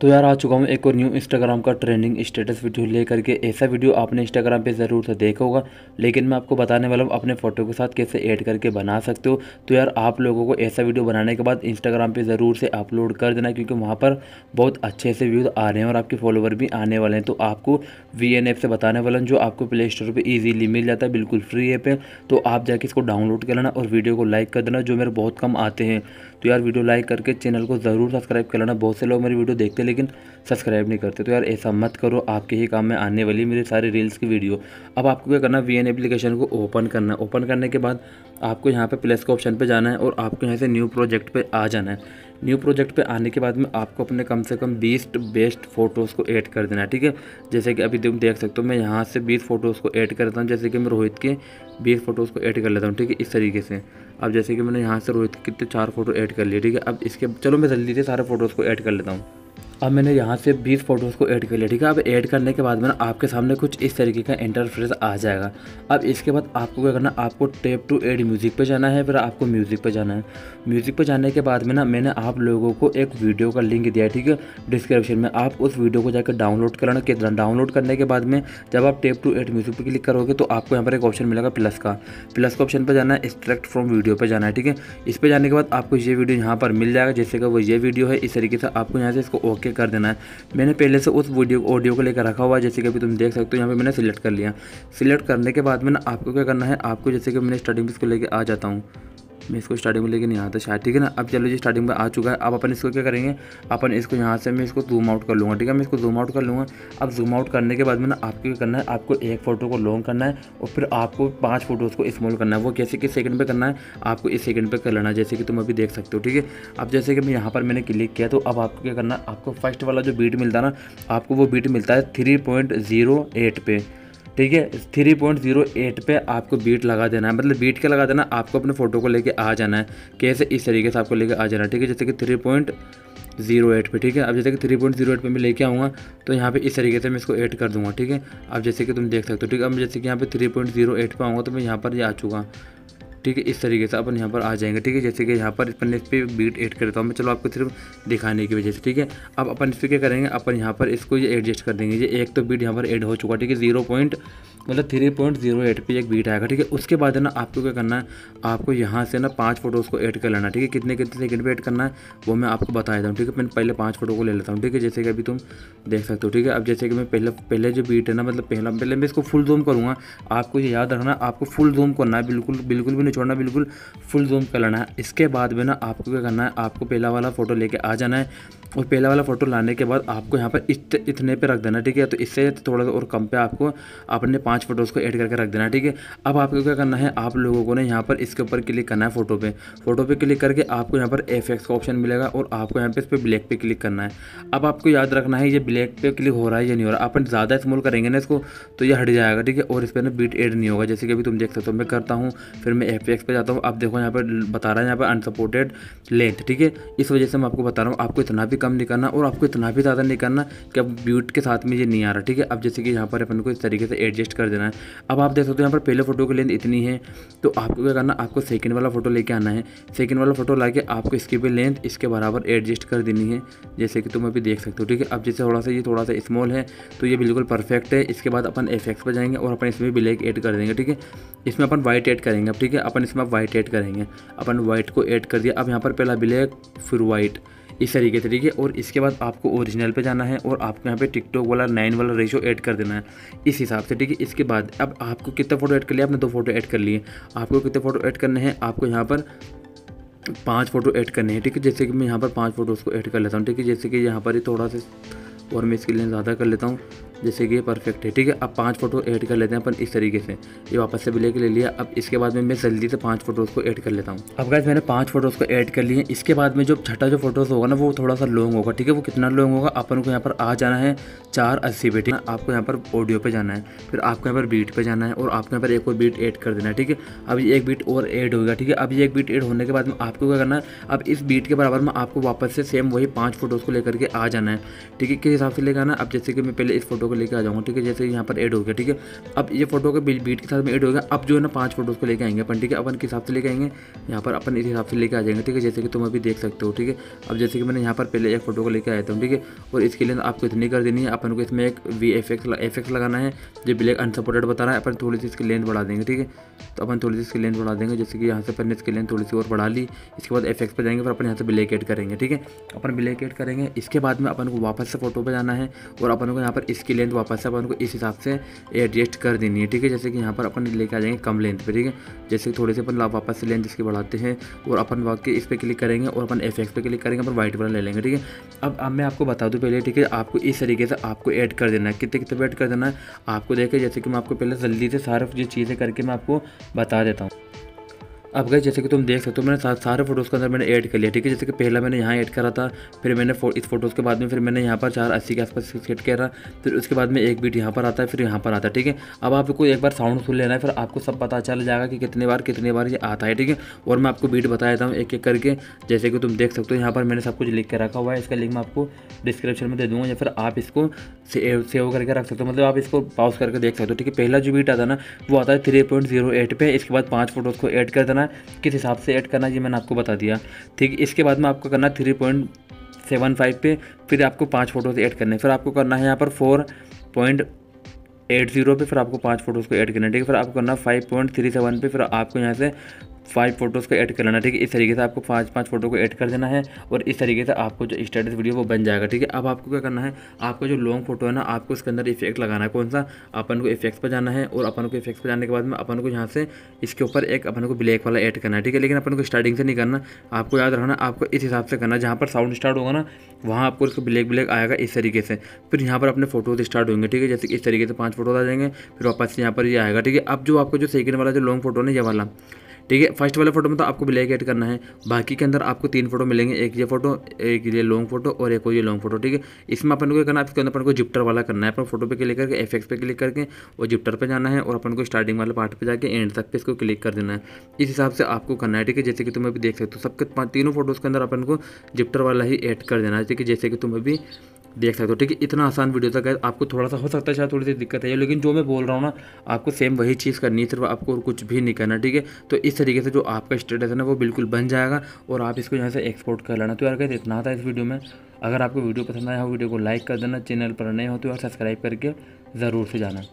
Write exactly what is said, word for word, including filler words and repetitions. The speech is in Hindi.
तो यार आ चुका हूँ एक और न्यू इंस्टाग्राम का ट्रेंडिंग स्टेटस वीडियो लेकर के। ऐसा वीडियो आपने इंस्टाग्राम पे ज़रूर से देखा होगा, लेकिन मैं आपको बताने वाला हूँ अपने फ़ोटो के साथ कैसे ऐड करके बना सकते हो। तो यार आप लोगों को ऐसा वीडियो बनाने के बाद इंस्टाग्राम पे ज़रूर से अपलोड कर देना, क्योंकि वहाँ पर बहुत अच्छे से व्यूज़ आ रहे हैं और आपके फॉलोवर भी आने वाले हैं। तो आपको वी एन ऐप से बताने वाला हूँ, जो आपको प्ले स्टोर पर ईजीली मिल जाता है, बिल्कुल फ्री ऐप है। तो आप जाके इसको डाउनलोड कर लेना और वीडियो को लाइक कर देना, जो मेरे बहुत कम आते हैं। तो यार वीडियो लाइक करके चैनल को ज़रूर सब्सक्राइब कर लेना। बहुत से लोग मेरी वीडियो देखते लेकिन सब्सक्राइब नहीं करते, तो यार ऐसा मत करो, आपके ही काम में आने वाली मेरे सारे रील्स की वीडियो। अब आपको क्या करना, वी एन एप्लीकेशन को ओपन करना। ओपन करने के बाद आपको यहाँ पे प्लस के ऑप्शन पे जाना है और आपको यहाँ से न्यू प्रोजेक्ट पे आ जाना है। न्यू प्रोजेक्ट पे आने के बाद में आपको अपने कम से कम बीस बेस्ट फ़ोटोज़ को ऐड कर देना है, ठीक है। जैसे कि अभी तुम देख सकते हो, मैं यहाँ से बीस फ़ोटोज़ को ऐड करता हूँ। जैसे कि मैं रोहित के बीस फ़ोटोज़ को ऐड कर लेता हूँ, ठीक है, इस तरीके से। अब जैसे कि मैंने यहाँ से रोहित के कितने चार फ़ोटो ऐड कर लिए, ठीक है। अब इसके चलो मैं जल्दी से सारे फ़ोटोज़ को ऐड कर लेता हूँ। अब मैंने यहाँ से बीस फ़ोटोज़ को ऐड कर लिया, ठीक है। अब ऐड करने के बाद में आपके सामने कुछ इस तरीके का इंटरफेस आ जाएगा। अब इसके बाद आपको क्या करना, आपको टैप टू ऐड म्यूज़िक पे जाना है, फिर आपको म्यूज़िक पे जाना है। म्यूज़िक पे जाने के बाद में ना मैंने आप लोगों को एक वीडियो का लिंक दिया है, ठीक है, डिस्क्रिप्शन में। आप उस वीडियो को जाकर डाउनलोड करना। कितना डाउनलोड करने के बाद में जब आप टैप टू ऐड म्यूज़िक पर क्लिक करोगे तो आपको यहाँ पर एक ऑप्शन मिलेगा प्लस का। प्लस का ऑप्शन पर जाना है, एक्सट्रैक्ट फ्रॉम वीडियो पर जाना है, ठीक है। इस पर जाने के बाद आपको ये वीडियो यहाँ पर मिल जाएगा, जैसे कि वो ये वीडियो है। इस तरीके से आपको यहाँ से इसको ओके कर देना है। मैंने पहले से उस वीडियो ऑडियो को लेकर रखा हुआ है, जैसे कि अभी तुम देख सकते हो। यहाँ पे मैंने सिलेक्ट कर लिया। सिलेक्ट करने के बाद में ना आपको क्या करना है, आपको जैसे कि मैंने स्टार्टिंग में इसको लेके आ जाता हूँ। मैं इसको स्टार्टिंग में लेके नहीं आता शायद, ठीक है ना। अब चलो जी स्टार्टिंग में आ चुका है। अब अपन इसको क्या करेंगे, अपन इसको यहाँ से मैं इसको जूम आउट कर लूँगा, ठीक है। मैं इसको जूम आउट कर लूँगा। अब जूम आउट करने के बाद में ना आपको क्या करना है, आपको एक फ़ोटो को लॉन्ग करना है और फिर आपको पाँच फ़ोटोज़ को स्मॉल करना है। वो कैसे कि सेकंड पर करना है, आपको इस सेकंड पर कर लेना है, जैसे कि तुम अभी देख सकते हो, ठीक है। अब जैसे कि मैं यहाँ पर मैंने क्लिक किया, तो अब आपको क्या करना है, आपको फर्स्ट वाला जो बीट मिलता है ना, आपको वो बीट मिलता है थ्री पॉइंट जीरो एट पे, ठीक है। थ्री पॉइंट जीरो एट पर आपको बीट लगा देना है, मतलब बीट क्या लगा देना, आपको अपने फ़ोटो को लेके आ जाना है। कैसे, इस तरीके से आपको लेके आ जाना है, ठीक है, जैसे कि थ्री पॉइंट जीरो एट पे, ठीक है। अब जैसे कि थ्री पॉइंट जीरो एट पर मैं लेके आऊँगा तो यहाँ पे इस तरीके से मैं इसको ऐड कर दूँगा, ठीक है। अब जैसे कि तुम देख सकते हो, ठीक है। अब जैसे कि यहाँ पे थ्री पॉइंट जीरो एट पर आऊँगा तो मैं यहाँ पर आ चुका, ठीक है। इस तरीके से अपन यहाँ पर आ जाएंगे, ठीक है। जैसे कि यहाँ पर अपन इस पर बीट ऐड करता हूँ मैं, चलो आपको सिर्फ दिखाने की वजह से, ठीक है। अब अपन इस पर क्या करेंगे, अपन यहाँ पर इसको ये एडजस्ट कर देंगे। ये एक तो बीट यहाँ पर ऐड हो चुका, ठीक है, जीरो पॉइंट मतलब थ्री पॉइंट जीरो एट पर एक बीट आएगा, ठीक है। उसके बाद है ना आपको क्या करना है, आपको यहाँ से ना पाँच फोटोज़ को ऐड कर लेना, ठीक है। कितने कितने सेकंड पर ऐड करना है वो मैं आपको बता देता हूँ, ठीक है। मैं पहले पाँच फोटो को ले लेता हूँ, ठीक है, जैसे कि अभी तुम देख सकते हो, ठीक है। अब जैसे कि मैं पहले पहले जो बीट है ना, मतलब पहला पहले मैं इसको फुल जूम करूँगा। आपको ये याद रखना, आपको फुल जूम करना है, बिल्कुल बिल्कुल भी छोड़ना, बिल्कुल फुल जूम कर लेना है। इसके बाद में ना आपको क्या करना है, आपको पहला वाला फोटो लेके आ जाना है और पहला वाला फोटो लाने के बाद आपको यहाँ पर इत, इतने पे रख देना, ठीक है। तो इससे थोड़ा सा और कम पे आपको अपने पांच फोटोज़ को ऐड करके रख देना, ठीक है। अब आपको क्या करना है, आप लोगों को ना यहाँ पर इसके ऊपर क्लिक करना है, फोटो पे फोटो पे क्लिक करके आपको यहाँ पर एफएक्स का ऑप्शन मिलेगा और आपको यहाँ पर इस पर ब्लैक पे क्लिक करना है। अब आपको याद रखना है ये ब्लैक पे क्लिक हो रहा है या नहीं हो रहा। अपन ज़्यादा स्मॉल करेंगे ना इसको तो ये हट जाएगा, ठीक है, और इस पर ना बीट ऐड नहीं होगा। जैसे कि अभी तुम देख सकते हो, मैं करता हूँ, फिर मैं एफएक्स पे जाता हूँ। आप देखो यहाँ पर बता रहा है यहाँ पर अनसपोर्टेड लेंथ, ठीक है। इस वजह से मैं आपको बता रहा हूँ, आपको इतना भी कम नहीं करना और आपको इतना भी ज़्यादा नहीं करना कि अब ब्यूट के साथ में ये नहीं आ रहा, ठीक है। अब जैसे कि यहाँ पर अपन को इस तरीके से एडजस्ट कर देना है। अब आप देख सकते हो यहाँ पर पहले फोटो की लेंथ इतनी है, तो आपको क्या करना, आपको सेकेंड वाला फोटो लेके आना है। सेकेंड वाला फोटो लाके आपको इसकी भी लेंथ इसके बराबर एडजस्ट कर देनी है, जैसे कि तुम अभी देख सकते हो, ठीक है। अब जैसे थोड़ा सा ये थोड़ा सा स्मॉल है तो ये बिल्कुल परफेक्ट है। इसके बाद अपन एफएक्स पर जाएंगे और अपन इसमें ब्लैक ऐड कर देंगे, ठीक है। इसमें अपन वाइट ऐड करेंगे, ठीक है। अपन इसमें वाइट ऐड करेंगे, अपन वाइट को ऐड कर दिया। अब यहाँ पर पहला ब्लैक फिर वाइट, इस तरीके से, ठीक है। और इसके बाद आपको ओरिजिनल पे जाना है और आपको यहाँ पे टिकटॉक वाला नाइन वाला रेशो ऐड कर देना है इस हिसाब से, ठीक है। इसके बाद अब आपको कितना फ़ोटो ऐड कर लिया, आपने दो फोटो ऐड कर लिए, आपको कितने फ़ोटो ऐड करने हैं, आपको यहाँ पर पाँच फ़ोटो ऐड करने हैं, ठीक है। जैसे कि मैं यहाँ पर पाँच फ़ोटोज़ को ऐड कर लेता हूँ, ठीक है। जैसे कि यहाँ पर थोड़ा सा और मैं इसके लिए ज़्यादा कर लेता हूँ, जैसे कि ये परफेक्ट है, ठीक है। अब पांच फोटो ऐड कर लेते हैं अपन इस तरीके से। ये वापस से ब्लैक ले लिया। अब इसके बाद में मैं जल्दी से पांच फोटोज़ को ऐड कर लेता हूँ। अब गाइस मैंने पांच फोटोज़ को ऐड कर लिए। इसके बाद में जो छठा जो फोटोज़ होगा ना वो थोड़ा सा लॉन्ग होगा, ठीक है। वो कितना लॉन्ग होगा, अपन को यहाँ पर आ जाना है चार अस्सी पे, ठीक है। आपको यहाँ पर ऑडियो पर जाना है, फिर आपको यहाँ पर बीट पर जाना है और आपको यहाँ पर एक और बीट ऐड कर देना है, ठीक है। अब ये एक बीट और ऐड होगा, ठीक है। अब ये एक बीट ऐड होने के बाद में आपको क्या करना है, अब इस बीट के बराबर में आपको वापस से सेम वही पाँच फोटोज़ को लेकर के आ जाना है, ठीक है। किस हिसाब से लेकर आना। अब जैसे कि मैं पहले इस फोटो फोटो को लेकर आ जाऊँगा। ठीक है, जैसे यहाँ पर एड हो गया। ठीक है, अब ये फोटो के बीट के साथ में एड हो गया। अब जो है ना पाँच फोटोज़ को लेकर आएंगे अपन। ठीक है, अपन के हिसाब से लेकर आएंगे, यहाँ पर अपन इस हिसाब से लेकर आ जाएंगे। ठीक है, जैसे कि तुम अभी देख सकते हो। ठीक है, अब जैसे कि मैंने यहाँ पर पहले एक फोटो को लेकर आया था। ठीक है, और इसके लिए आपको इतनी कर देनी है, अपन को इसमें एक V F X F X लगाना है जो ब्लैक अनसपोर्टेड बता रहा है। अपन थोड़ी सी इसकी लेंथ बढ़ा देंगे। ठीक है, तो अपन थोड़ी सी इसकी लेंथ बढ़ा देंगे, जैसे कि यहाँ से अपन इसकी लेंथ थोड़ी सी और बढ़ा ली। इसके बाद एफ एक्स पर जाएंगे, फिर अपन यहाँ से ब्लैक एड करेंगे। ठीक है, अपन ब्लैक एड करेंगे। इसके बाद में अपन को वापस से फोटो पर जाना है और अपन को यहाँ पर इसकी लेंथ वापस से अपन को इस हिसाब से एडजस्ट कर देनी है। ठीक है, जैसे कि यहाँ पर अपन लेके आ जाएंगे कम लेंथ पर। ठीक है, जैसे थोड़े से अपन वापस से लेंथ इसकी बढ़ाते हैं और अपन वाकई इस पर क्लिक करेंगे और अपन एफ एक्स पर क्लिक करेंगे, अपन वाइट वाला ले लेंगे। ठीक है, अब अब मैं आपको बता दूँ पहले। ठीक है, आपको इस तरीके से आपको ऐड कर देना है, कितने कितने ऐड कर देना है आपको। देखें, जैसे कि मैं आपको पहले जल्दी से सारे ये चीज़ें करके मैं आपको बता देता हूँ। अब गए जैसे कि तुम देख सकते हो, मैंने सारे फोटोज़ के अंदर मैंने ऐड कर लिया। ठीक है, जैसे कि पहला मैंने यहाँ ऐड करा था, फिर मैंने फो, इस फोटोज़ के बाद में फिर मैंने यहाँ पर चार अस्सी के आसपास सेट करा, फिर उसके बाद में एक बीट यहाँ पर आता है, फिर यहाँ पर आता है। ठीक है, अब आपको एक बार साउंड सुन लेना है, फिर आपको सब पता चल जाएगा कि कितने बार कितने बार ये आता है। ठीक है, और मैं आपको बीट बता देता हूँ एक एक करके। जैसे कि तुम देख सकते हो यहाँ पर मैंने सब कुछ लिख के रखा हुआ है। इसका लिंक मैं आपको डिस्क्रिप्शन में दे दूँगा, या फिर आप इसको सेव करके रख सकते हो, मतलब आप इसको पॉज करके देख सकते हो। ठीक है, पहला जो बीट आता है ना वो आता है थ्री पॉइंट जीरो एट पे। इसके बाद पाँच फोटोज़ को ऐड कर देना, किस हिसाब से ऐड करना ये मैंने आपको बता दिया। ठीक, इसके बाद में आपको करना थ्री पॉइंट सेवन फाइव पे, फिर आपको पांच फोटोज ऐड करने, फिर आपको करना है यहाँ पर फोर पॉइंट एट जीरो पे, फिर आपको पांच फोटोज़ को ऐड करना। ठीक है, फिर आपको करना फाइव पॉइंट थ्री सेवन पे, फिर आपको यहाँ से फाइव फोटोज़ को ऐड कर लेना। ठीक है, इस तरीके से आपको पाँच पाँच फोटो को ऐड कर देना है और इस तरीके से आपको जो स्टेटस वीडियो वो बन जाएगा। ठीक है, अब आपको क्या करना है, आपको जो लॉन्ग फोटो है ना आपको उसके अंदर इफेक्ट लगाना है। कौन सा, अपन को इफेक्ट्स पर जाना है और अपन को इफेक्ट्स पर जाने के बाद में अपन को यहाँ से इसके ऊपर एक अपन को ब्लैक वाला ऐड करना है। ठीक है, लेकिन अपन को स्टार्टिंग से नहीं करना, आपको याद रखना आपको इस हिसाब से करना है। जहाँ पर साउंड स्टार्ट होगा ना वहाँ आपको उसको ब्लैक ब्लैक आएगा इस तरीके से, फिर यहाँ पर अपने फोटोज स्टार्ट होंगे। ठीक है, जैसे इस तरीके से पाँच फोटोज आ जाएंगे, फिर वापस से यहाँ पर ये आएगा। ठीक है, अब जो आपको जो सेकेंड वाला जो लॉन्ग फोटो है ना ये वाला, ठीक है, फर्स्ट वाले फोटो में तो आपको ब्लैक ऐड करना है। बाकी के अंदर आपको तीन फोटो मिलेंगे, एक ये फोटो, एक ये लॉन्ग फोटो और एक और ये लॉन्ग फोटो। ठीक है, इसमें अपन को करना है, इसके अंदर अपन को जिप्टर वाला करना है। अपन फोटो पे क्लिक करके एफएक्स पे क्लिक करके और जिप्टर पे जाना है और अपन को स्टार्टिंग वाले पार्ट पे जाके एंड तक पे इसको क्लिक कर देना है। इस हिसाब से आपको करना है। ठीक है, जैसे कि तुम अभी देख सकते हो सबके तीनों फोटोज़ के अंदर अपन को जिप्टर वाला ही ऐड कर देना है। ठीक है, जैसे कि तुम अभी देख सकते हो। ठीक है, इतना आसान वीडियो था गाइस। आपको थोड़ा सा हो सकता है शायद थोड़ी सी दिक्कत है, लेकिन जो मैं बोल रहा हूँ ना आपको सेम वही चीज़ करनी है, सिर्फ आपको और कुछ भी नहीं करना। ठीक है, तो इस तरीके से जो आपका स्टेटस है ना वो बिल्कुल बन जाएगा और आप इसको यहाँ से एक्सपोर्ट कर लेना। तो यार गाइस इतना था इस वीडियो में। अगर आपको वीडियो पसंद आया हो वीडियो को लाइक कर देना, चैनल पर नए हो तो यार सब्सक्राइब करके ज़रूर से जाना।